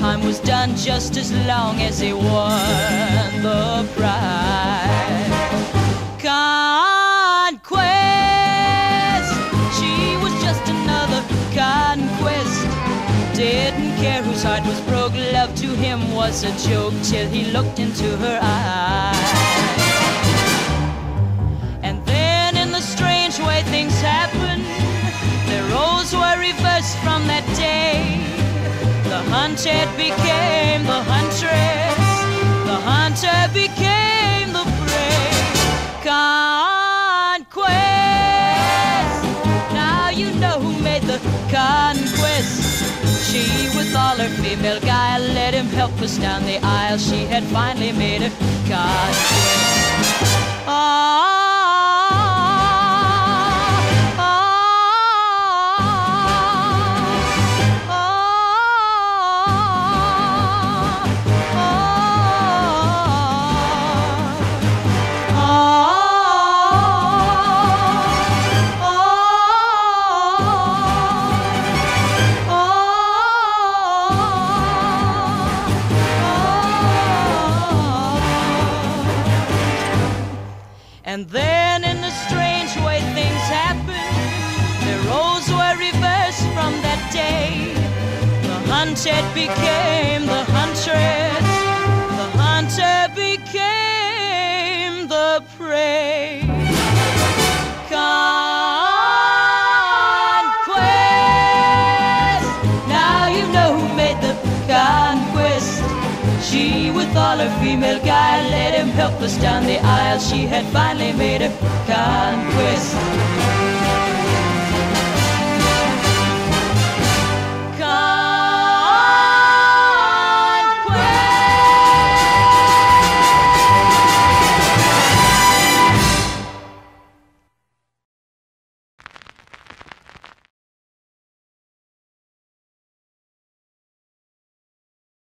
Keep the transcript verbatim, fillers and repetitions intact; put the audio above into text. Sondheim was done just as long as he won the prize. Conquest, she was just another conquest. Didn't care whose heart was broke, love to him was a joke till he looked into her eyes. And then in the strange way things happened, their roles were reversed from that day. The hunted became the huntress, the hunter became the prey. Conquest, now you know who made the conquest. She with all her female guile let him help us down the aisle. She had finally made her conquest. Oh, and then in a strange way things happened, their roles were reversed from that day. The hunted became the huntress, the hunter became the prey. Conquest, now you know who made the conquest. She with all her female guile let him help us down the aisle. She had finally made a conquest.